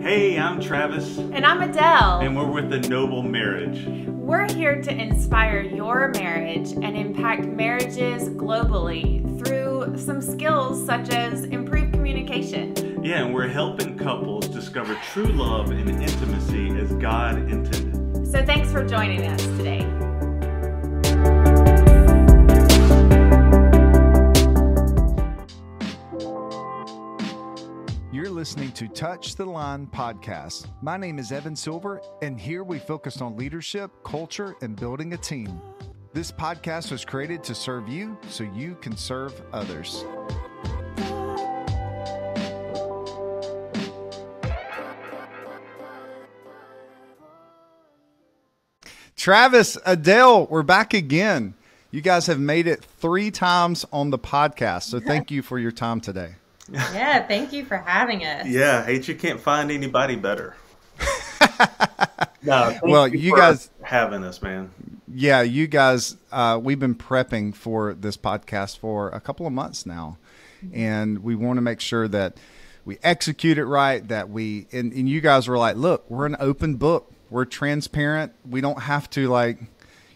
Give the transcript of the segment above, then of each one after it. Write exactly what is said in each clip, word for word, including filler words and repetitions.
Hey, I'm Travis. And I'm Adele. And we're with The Noble Marriage. We're here to inspire your marriage and impact marriages globally through some skills such as improved communication. Yeah, and we're helping couples discover true love and intimacy as God intended. So thanks for joining us today. You're listening to Touch the Line Podcast. My name is Evan Silver, and here we focus on leadership, culture, and building a team. This podcast was created to serve you so you can serve others. Travis, Adele, we're back again. You guys have made it three times on the podcast, so thank you for your time today. Yeah, thank you for having us. Yeah, H, you can't find anybody better. No, well, you, you guys having us, man. Yeah, you guys, uh, we've been prepping for this podcast for a couple of months now, and we want to make sure that we execute it right. That we and, and you guys were like, look, we're an open book. We're transparent. We don't have to like,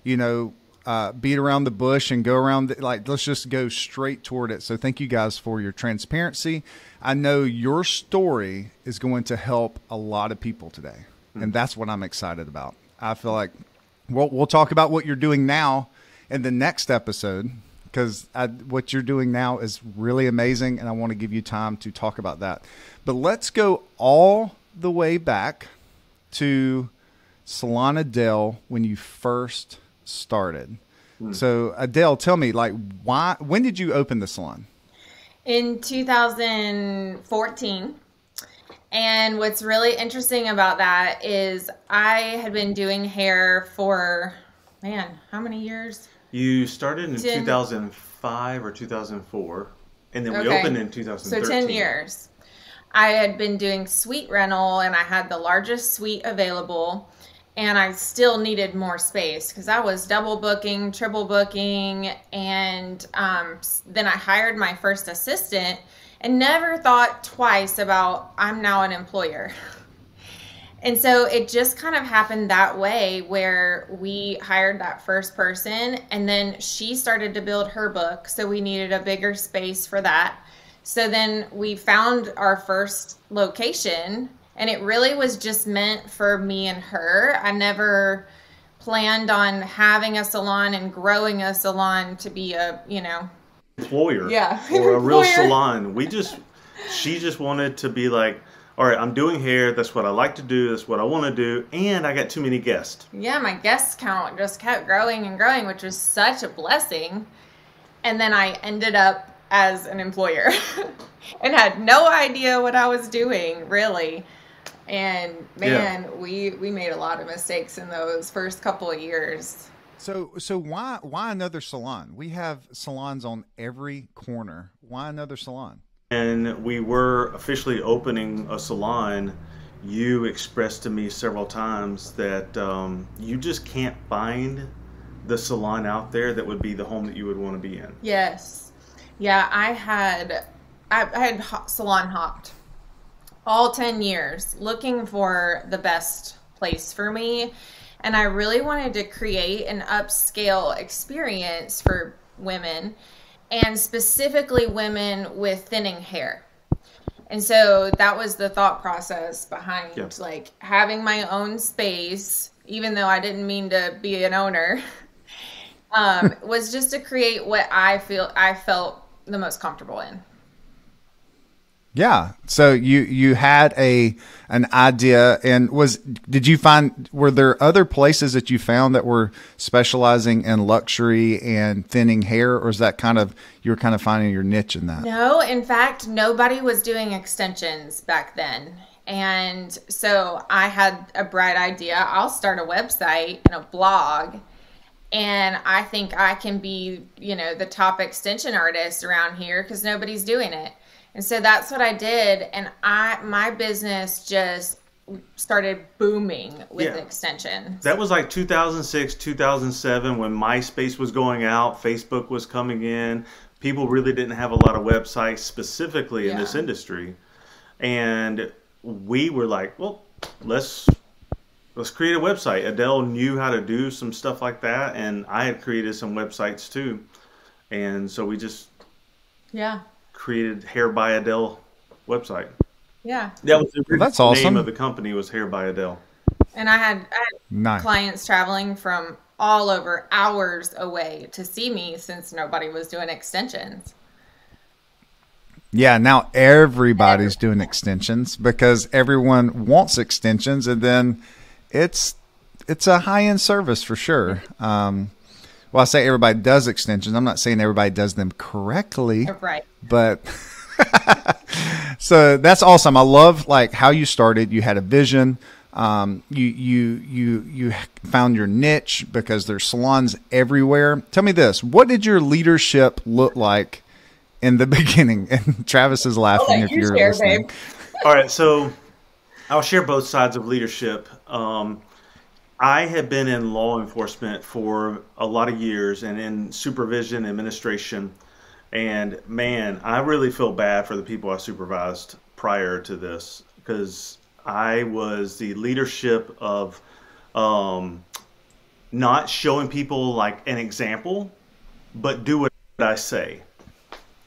you know. Uh, beat around the bush and go around the, like let's just go straight toward it. So thank you guys for your transparency. I know your story is going to help a lot of people today, mm-hmm. and that's what I'm excited about. I feel like we'll, we'll talk about what you're doing now in the next episode, because what you're doing now is really amazing, and I want to give you time to talk about that. But let's go all the way back to Salon Adelle when you first started. Hmm. So Adele, tell me, like, why, when did you open the salon? In two thousand fourteen. And what's really interesting about that is I had been doing hair for, man, how many years? You started in ten two thousand five or two thousand four, and then we okay. opened in two thousand thirteen. So ten years. I had been doing suite rental, and I had the largest suite available. And I still needed more space because I was double booking, triple booking. And um, then I hired my first assistant and never thought twice about I'm now an employer. And so it just kind of happened that way where we hired that first person and then she started to build her book. So we needed a bigger space for that. So then we found our first location. And it really was just meant for me and her. I never planned on having a salon and growing a salon to be a, you know. Employer. Yeah. Or a real salon. We just, she just wanted to be like, all right, I'm doing hair. That's what I like to do. That's what I want to do. And I got too many guests. Yeah, my guest count just kept growing and growing, which was such a blessing. And then I ended up as an employer and had no idea what I was doing, really. And man, yeah. we we made a lot of mistakes in those first couple of years. So so why why another salon? We have salons on every corner. Why another salon? And we were officially opening a salon. You expressed to me several times that um, you just can't find the salon out there that would be the home that you would want to be in. Yes. Yeah, I had I, I had salon hopped. All ten years looking for the best place for me. And I really wanted to create an upscale experience for women, and specifically women with thinning hair. And so that was the thought process behind yeah. like having my own space, even though I didn't mean to be an owner, um, was just to create what I feel I felt the most comfortable in. Yeah. So you, you had a, an idea, and was, did you find, were there other places that you found that were specializing in luxury and thinning hair? Or is that kind of, you were kind of finding your niche in that? No, in fact, nobody was doing extensions back then. And so I had a bright idea. I'll start a website and a blog, and I think I can be, you know, the top extension artist around here because nobody's doing it. And so that's what I did, and I my business just started booming with yeah. extensions. That was like two thousand six, two thousand seven when MySpace was going out, Facebook was coming in, people really didn't have a lot of websites specifically yeah. in this industry. And we were like, well, let's let's create a website. Adelle knew how to do some stuff like that, and I had created some websites too. And so we just yeah created Hair by Adelle website. Yeah, that was the that's awesome. Name of the company was Hair by Adelle. And I had, I had nice. clients traveling from all over, hours away, to see me since nobody was doing extensions. Yeah, now everybody's doing extensions because everyone wants extensions, and then it's it's a high-end service for sure. Um, well, I say everybody does extensions. I'm not saying everybody does them correctly, right? But so that's awesome. I love like how you started. You had a vision. Um, you you you you found your niche because there's salons everywhere. Tell me this: what did your leadership look like in the beginning? And Travis is laughing if you're listening. All right, so I'll share both sides of leadership. Um, I had been in law enforcement for a lot of years and in supervision, administration, and man, I really feel bad for the people I supervised prior to this because I was the leadership of um, not showing people like an example, but do what I say.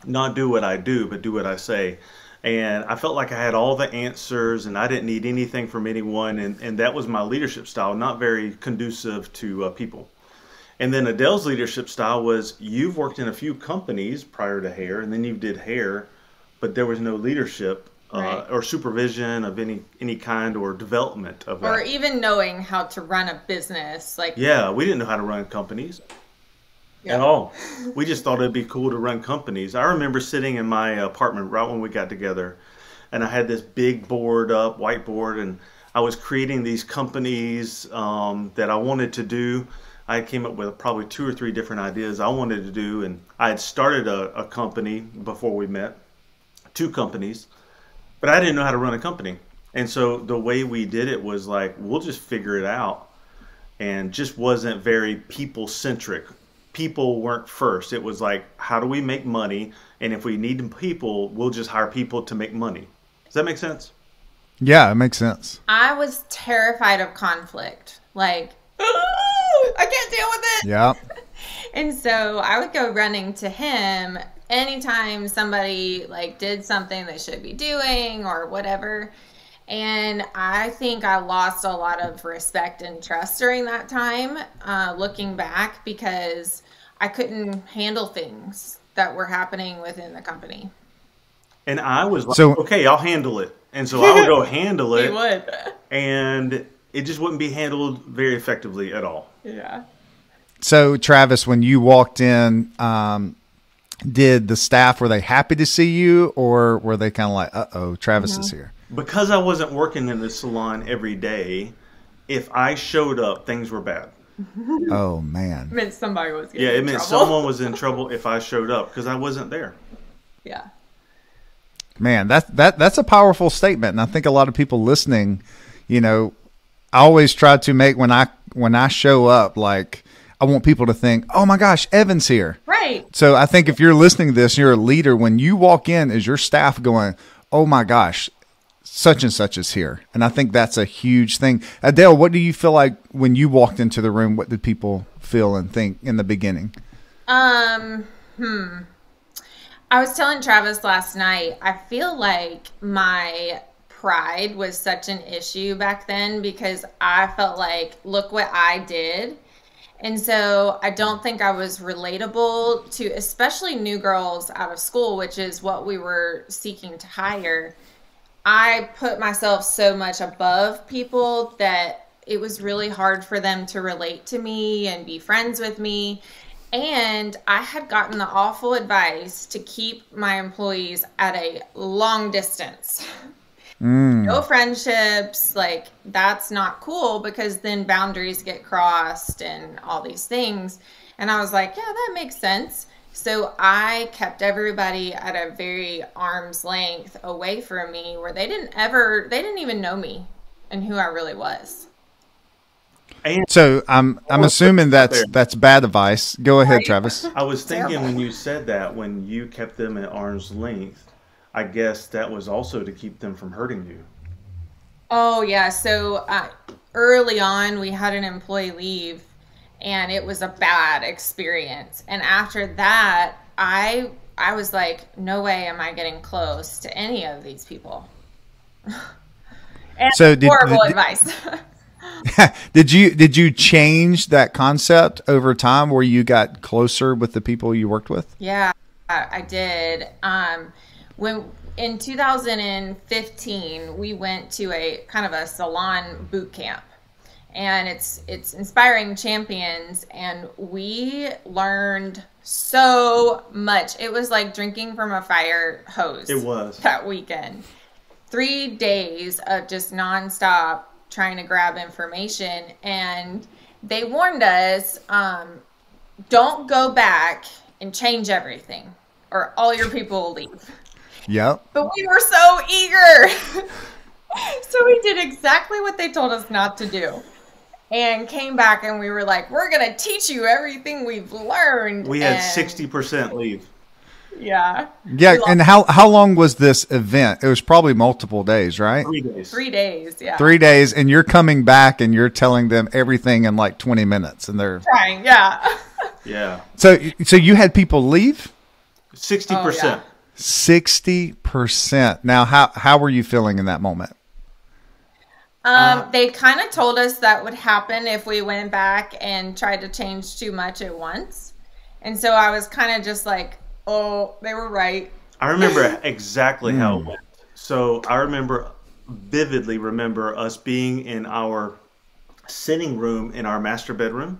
Not do what I do, but do what I say. And I felt like I had all the answers and I didn't need anything from anyone. And, and that was my leadership style, not very conducive to uh, people. And then Adelle's leadership style was you've worked in a few companies prior to Hair, and then you did Hair, but there was no leadership. Uh, right. Or supervision of any any kind, or development of, or that. even knowing how to run a business. Like yeah, we didn't know how to run companies yeah. at all. We just thought it'd be cool to run companies. I remember sitting in my apartment right when we got together, and I had this big board up, whiteboard, and I was creating these companies um, that I wanted to do. I came up with probably two or three different ideas I wanted to do, and I had started a, a company before we met, two companies. But I didn't know how to run a company. And so the way we did it was like, we'll just figure it out. And just wasn't very people centric. People weren't first. It was like, how do we make money? And if we need people, we'll just hire people to make money. Does that make sense? Yeah, it makes sense. I was terrified of conflict. Like, oh, I can't deal with it. Yeah. And so I would go running to him anytime somebody like did something they should be doing or whatever. And I think I lost a lot of respect and trust during that time, uh, looking back, because I couldn't handle things that were happening within the company. And I was like, so, okay, I'll handle it. And so I would go handle it. You would. And it just wouldn't be handled very effectively at all. Yeah. So Travis, when you walked in, um, did the staff, were they happy to see you, or were they kind of like, uh-oh, Travis mm-hmm. is here? Because I wasn't working in the salon every day, if I showed up, things were bad. Oh, man. It meant somebody was getting Yeah, it in meant trouble. Someone was in trouble if I showed up, because I wasn't there. Yeah. Man, that, that, that's a powerful statement, and I think a lot of people listening, you know, I always try to make, when I when I show up, like, I want people to think, oh my gosh, Evan's here. Right. So I think if you're listening to this, you're a leader, when you walk in, is your staff going, oh my gosh, such and such is here. And I think that's a huge thing. Adelle, what do you feel like when you walked into the room, what did people feel and think in the beginning? Um, hmm. I was telling Travis last night, I feel like my pride was such an issue back then because I felt like, look what I did. And so I don't think I was relatable to especially new girls out of school, which is what we were seeking to hire. I put myself so much above people that it was really hard for them to relate to me and be friends with me. And I had gotten the awful advice to keep my employees at a long distance. Mm. No friendships, like that's not cool because then boundaries get crossed and all these things. And I was like, yeah, that makes sense. So I kept everybody at a very arm's length away from me where they didn't ever, they didn't even know me and who I really was. And so I'm I'm assuming that's that's bad advice. Go ahead, Travis. I was thinking when you said that, when you kept them at arm's length, I guess that was also to keep them from hurting you. Oh yeah. So uh, early on, we had an employee leave, and it was a bad experience. And after that, I I was like, no way am I getting close to any of these people. And so did, horrible did, advice. did you did you change that concept over time where you got closer with the people you worked with? Yeah, I did. Um, when in two thousand fifteen, we went to a kind of a salon boot camp, and it's it's Inspiring Champions, and we learned so much. It was like drinking from a fire hose. It was that weekend. Three days of just nonstop trying to grab information, and they warned us, um, don't go back and change everything or all your people will leave. Yep. But we were so eager. So we did exactly what they told us not to do and came back, and we were like, we're going to teach you everything we've learned. We had sixty percent leave. Yeah. Yeah. And how, how long was this event? It was probably multiple days, right? Three days. Three days. Yeah. Three days. And you're coming back and you're telling them everything in like twenty minutes, and they're trying. Yeah. Yeah. So, so you had people leave? sixty percent. sixty percent. Now, how, how were you feeling in that moment? Um, uh, they kind of told us that would happen if we went back and tried to change too much at once. And so I was kind of just like, oh, they were right. I remember exactly how it went. So I remember vividly remember us being in our sitting room in our master bedroom.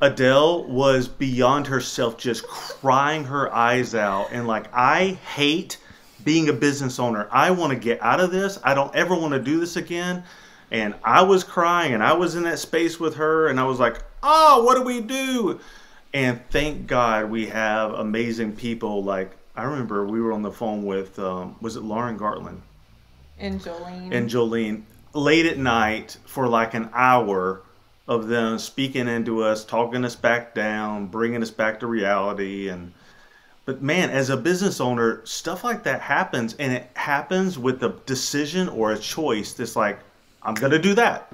Adelle was beyond herself, just crying her eyes out. And like, I hate being a business owner. I want to get out of this. I don't ever want to do this again. And I was crying, and I was in that space with her, and I was like, oh, what do we do? And thank God we have amazing people. Like, I remember we were on the phone with, um, was it Lauren Gartland? And Jolene. And Jolene. Late at night for like an hour of them speaking into us, talking us back down, bringing us back to reality. And But man, as a business owner, stuff like that happens. And it happens with a decision or a choice that's like, I'm going to do that.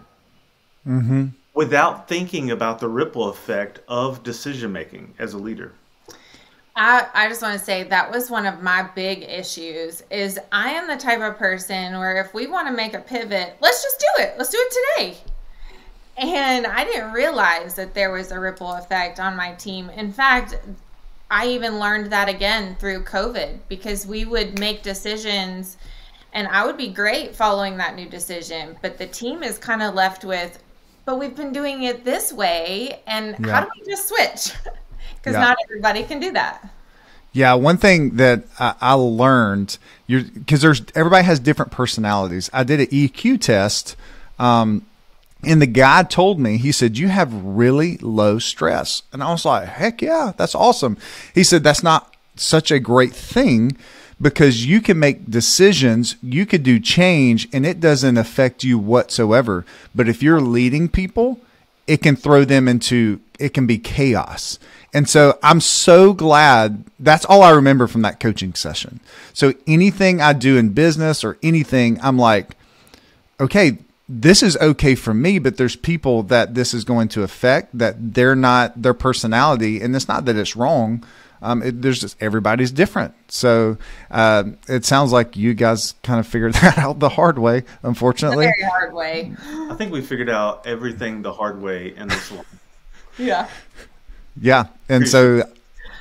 Mm-hmm. Without thinking about the ripple effect of decision-making as a leader. I, I just want to say that was one of my big issues is I am the type of person where if we want to make a pivot, let's just do it. Let's do it today. And I didn't realize that there was a ripple effect on my team. In fact, I even learned that again through COVID because we would make decisions and I would be great following that new decision, but the team is kind of left with, but we've been doing it this way, and yeah. How do we just switch? Because yeah. Not everybody can do that. Yeah, one thing that I, I learned, you're because there's everybody has different personalities. I did an E Q test, um, and the guy told me, he said, you have really low stress. And I was like, heck yeah, that's awesome. He said, that's not such a great thing because you can make decisions, you could do change, and it doesn't affect you whatsoever. But if you're leading people, it can throw them into, it can be chaos. And so I'm so glad that's all I remember from that coaching session. So anything I do in business or anything, I'm like, okay, this is okay for me, but there's people that this is going to affect, that they're not their personality. And it's not that it's wrong. Um, it, there's just everybody's different. So uh, it sounds like you guys kind of figured that out the hard way, unfortunately. The very hard way. I think we figured out everything the hard way in this one. Yeah. Yeah. And so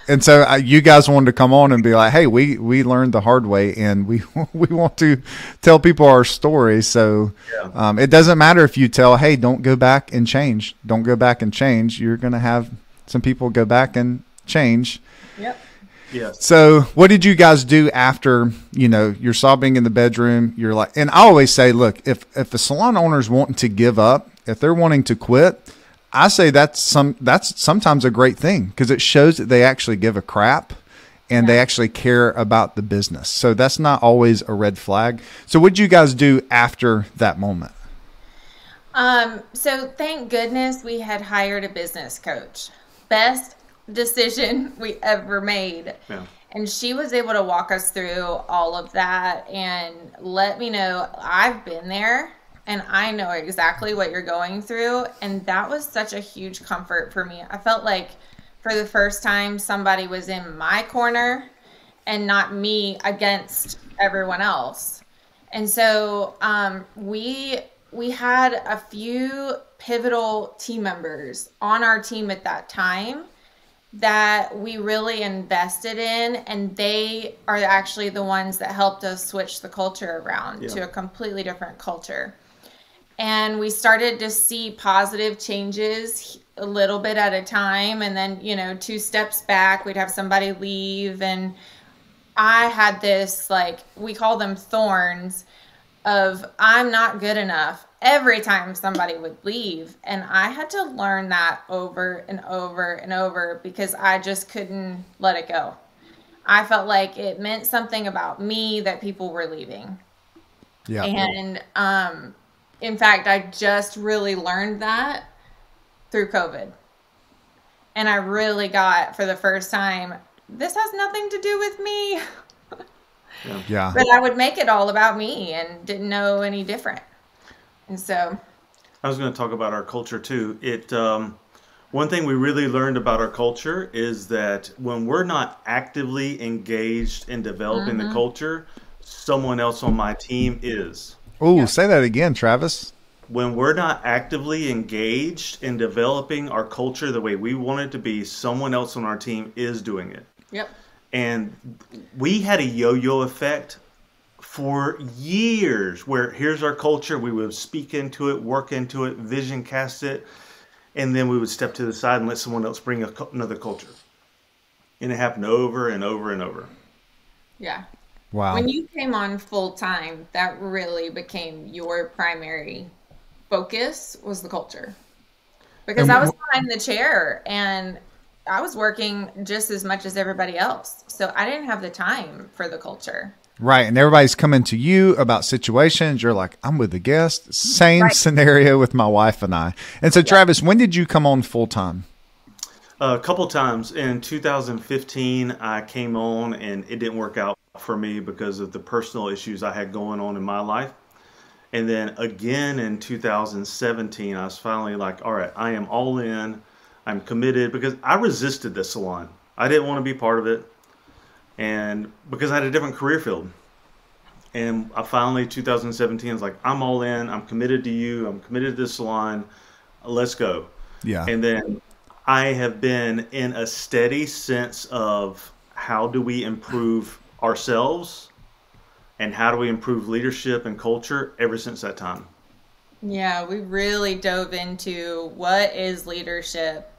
and so I, you guys wanted to come on and be like, hey, we, we learned the hard way and we, we want to tell people our story. So yeah. um, it doesn't matter if you tell, hey, don't go back and change. Don't go back and change. You're going to have some people go back and change. Yep. Yes. So what did you guys do after, you know, you're sobbing in the bedroom, you're like, and I always say, look, if, if a salon owner's wanting to give up, if they're wanting to quit, I say that's some, that's sometimes a great thing because it shows that they actually give a crap and yeah. They actually care about the business. So that's not always a red flag. So what did you guys do after that moment? Um, so thank goodness we had hired a business coach. Best decision we ever made. Yeah. And she was able to walk us through all of that and let me know, I've been there and I know exactly what you're going through. And that was such a huge comfort for me. I felt like for the first time somebody was in my corner and not me against everyone else. And so um, we we had a few pivotal team members on our team at that time that we really invested in, and they are actually the ones that helped us switch the culture around yeah. to a completely different culture. And we started to see positive changes a little bit at a time, and then, you know, two steps back, we'd have somebody leave, and I had this, like, we call them thorns of I'm not good enough every time somebody would leave. And I had to learn that over and over and over because I just couldn't let it go. I felt like it meant something about me that people were leaving. Yeah. And um, in fact, I just really learned that through COVID. And I really got for the first time, this has nothing to do with me. Yeah. yeah. But I would make it all about me and didn't know any different. And so I was going to talk about our culture too. It, um, one thing we really learned about our culture is that when we're not actively engaged in developing mm-hmm. the culture, someone else on my team is. Oh, yeah. Say that again, Travis. When we're not actively engaged in developing our culture the way we want it to be, someone else on our team is doing it. Yep. And we had a yo-yo effect for years where here's our culture. We would speak into it, work into it, vision cast it. And then we would step to the side and let someone else bring a, another culture. And it happened over and over and over. Yeah. Wow. When you came on full time, that really became your primary focus was the culture. Because and I was behind the chair and I was working just as much as everybody else. So I didn't have the time for the culture. Right. And everybody's coming to you about situations. You're like, I'm with the guest. Same right. scenario with my wife and I. And so, yeah. Travis, when did you come on full time? Uh, a couple times. In two thousand fifteen, I came on and it didn't work out for me because of the personal issues I had going on in my life. And then again in two thousand seventeen, I was finally like, all right, I am all in. I'm committed because I resisted the salon. I didn't want to be part of it. And because I had a different career field. And I finally, two thousand seventeen, I was like, I'm all in. I'm committed to you. I'm committed to this salon. Let's go. Yeah. And then I have been in a steady sense of how do we improve ourselves and how do we improve leadership and culture ever since that time. Yeah, we really dove into what is leadership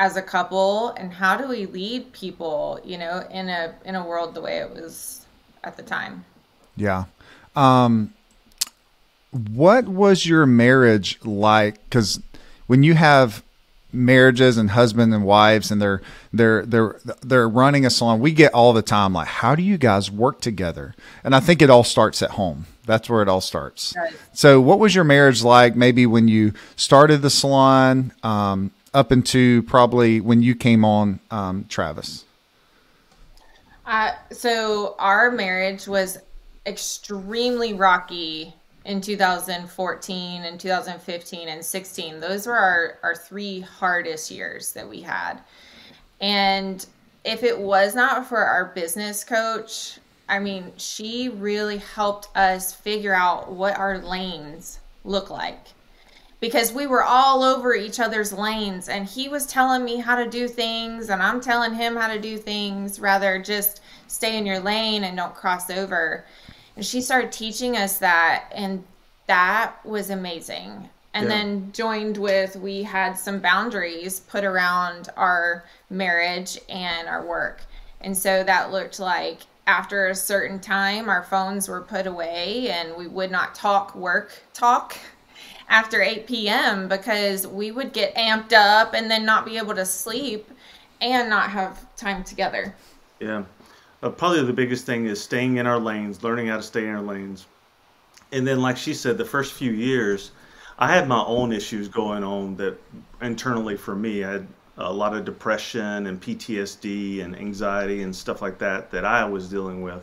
as a couple and how do we lead people, you know, in a in a world the way it was at the time. Yeah. Um, what was your marriage like? Because when you have marriages and husband and wives and they're they're they're they're running a salon, we get all the time like, how do you guys work together? And I think it all starts at home. That's where it all starts. Right. So what was your marriage like maybe when you started the salon um, up into probably when you came on, um, Travis? Uh, so our marriage was extremely rocky in two thousand fourteen and two thousand fifteen and sixteen. Those were our, our three hardest years that we had. And if it was not for our business coach, I mean, she really helped us figure out what our lanes look like because we were all over each other's lanes and he was telling me how to do things and I'm telling him how to do things, rather just stay in your lane and don't cross over. And she started teaching us that, and that was amazing. And yeah. then joined with, we had some boundaries put around our marriage and our work. And so that looked like, after a certain time, our phones were put away and we would not talk work talk after eight P M because we would get amped up and then not be able to sleep and not have time together. Yeah. Uh, probably the biggest thing is staying in our lanes, learning how to stay in our lanes. And then, like she said, the first few years, I had my own issues going on that internally for me. I had a lot of depression and P T S D and anxiety and stuff like that that I was dealing with.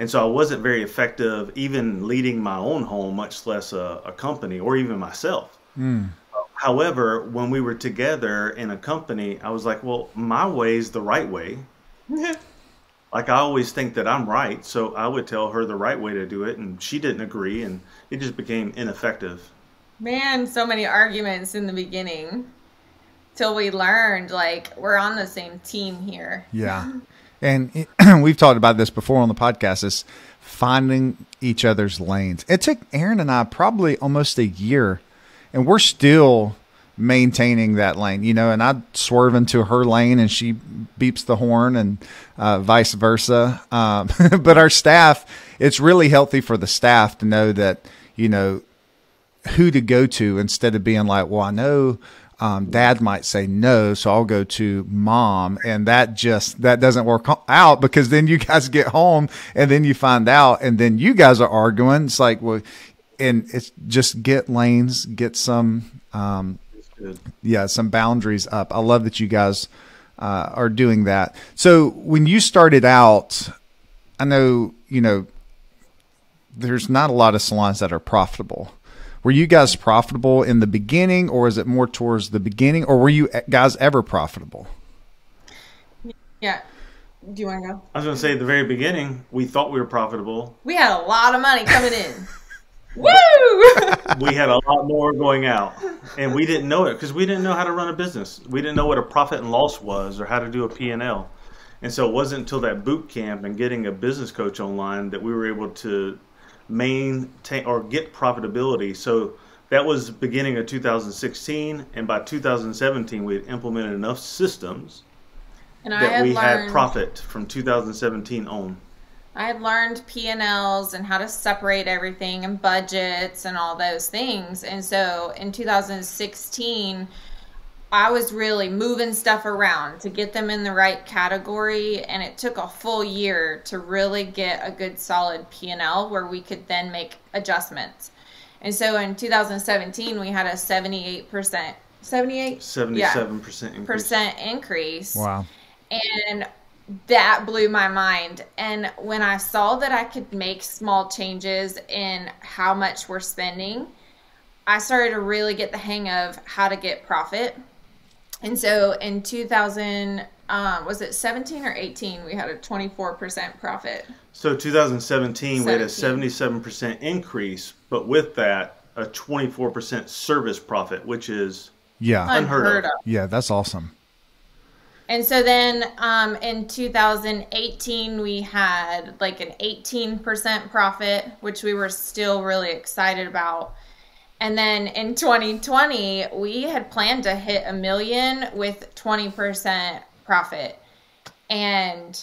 And so I wasn't very effective even leading my own home, much less a, a company or even myself. Mm. However, when we were together in a company, I was like, well, my way's the right way. Like, I always think that I'm right. So I would tell her the right way to do it. And she didn't agree. And it just became ineffective. Man, so many arguments in the beginning till we learned, like, we're on the same team here. Yeah. And it, we've talked about this before on the podcast, is finding each other's lanes. It took Aaron and I probably almost a year, and we're still maintaining that lane, you know, and I swerve into her lane and she beeps the horn, and uh, vice versa. Um, but our staff, it's really healthy for the staff to know that, you know, who to go to, instead of being like, well, I know Um, dad might say no, so I'll go to mom. And that just, that doesn't work out, because then you guys get home and then you find out, and then you guys are arguing. It's like, well, and it's just get lanes, get some, um, yeah, some boundaries up. I love that you guys, uh, are doing that. So when you started out, I know, you know, there's not a lot of salons that are profitable. Were you guys profitable in the beginning, or is it more towards the beginning, or were you guys ever profitable? Yeah. Do you want to go? I was going to say, at the very beginning, we thought we were profitable. We had a lot of money coming in. Woo! We had a lot more going out, and we didn't know it because we didn't know how to run a business. We didn't know what a profit and loss was, or how to do a P and L. And so it wasn't until that boot camp and getting a business coach online that we were able to maintain or get profitability. So that was beginning of two thousand sixteen, and by two thousand seventeen we had implemented enough systems and that I had we learned, had profit from two thousand seventeen on. I had learned P and Ls and how to separate everything and budgets and all those things, and so in two thousand sixteen I was really moving stuff around to get them in the right category, and it took a full year to really get a good solid P and L where we could then make adjustments. And so in two thousand seventeen, we had a seventy-eight percent, seventy-eight? seventy-seven percent yeah, increase. Percent increase. Wow. And that blew my mind. And when I saw that I could make small changes in how much we're spending, I started to really get the hang of how to get profit. And so in two thousand, um, was it seventeen or eighteen? We had a twenty-four percent profit. So two thousand seventeen, seventeen. We had a seventy-seven percent increase, but with that, a twenty-four percent service profit, which is yeah. unheard, unheard of. of. Yeah, that's awesome. And so then um, in two thousand eighteen, we had like an eighteen percent profit, which we were still really excited about. And then in twenty twenty, we had planned to hit a million with twenty percent profit, and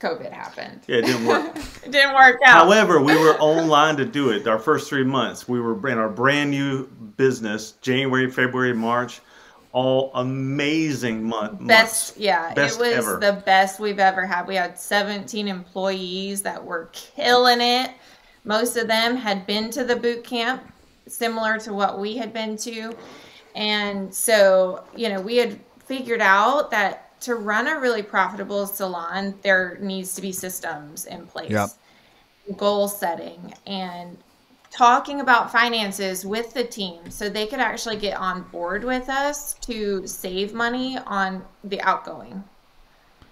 COVID happened. Yeah, it didn't work. It didn't work out. However, we were online to do it. Our first three months, we were in our brand new business, January, February, March, all amazing month. Best, months. yeah, best it was ever. The best we've ever had. We had seventeen employees that were killing it. Most of them had been to the boot camp, similar to what we had been to. And so, you know, we had figured out that to run a really profitable salon, there needs to be systems in place, yep. goal setting, and talking about finances with the team so they could actually get on board with us to save money on the outgoing.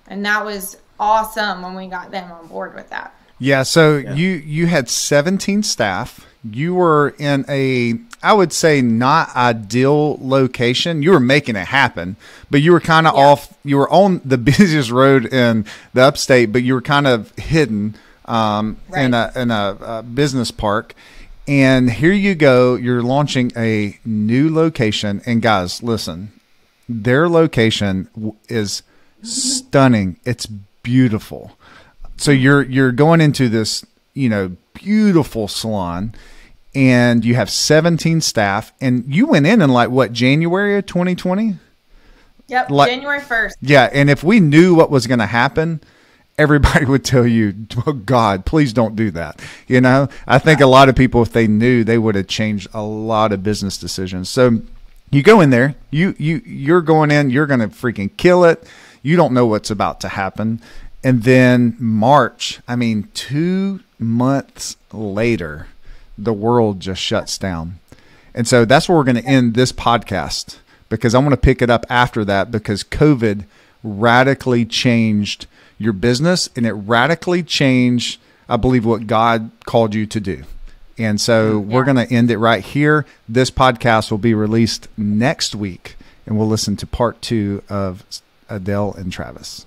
And that was awesome when we got them on board with that. Yeah. So yeah. you, you had seventeen staff. You were in a, I would say, not ideal location. You were making it happen, but you were kind of yeah. off. You were on the busiest road in the upstate, but you were kind of hidden um, right. in a, in a, a business park. And here you go. You're launching a new location. And guys, listen, their location is stunning. It's beautiful. So you're, you're going into this, you know, beautiful salon, and you have seventeen staff, and you went in in like what, January of twenty twenty? Yep. Like, January first. Yeah. And if we knew what was going to happen, everybody would tell you, oh God, please don't do that. You know, I think a lot of people, if they knew, they would have changed a lot of business decisions. So you go in there, you, you, you're going in, you're going to freaking kill it. You don't know what's about to happen. And then March, I mean, two months later, the world just shuts down. And so that's where we're going to end this podcast, because I want to pick it up after that, because COVID radically changed your business, and it radically changed, I believe, what God called you to do. And so yeah. we're going to end it right here. This podcast will be released next week, and we'll listen to part two of Adelle and Travis.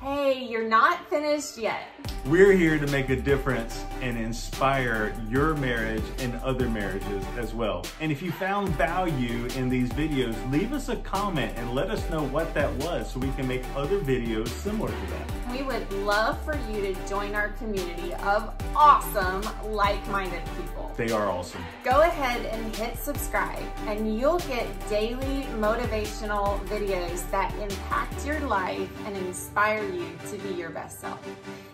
Hey, you're not finished yet. We're here to make a difference and inspire your marriage and other marriages as well. And if you found value in these videos, leave us a comment and let us know what that was so we can make other videos similar to that. We would love for you to join our community of awesome, like-minded people. They are awesome. Go ahead and hit subscribe, and you'll get daily motivational videos that impact your life and inspire you to be your best self.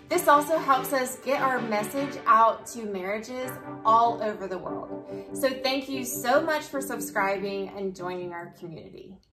This also helps us get our message out to marriages all over the world. So thank you so much for subscribing and joining our community.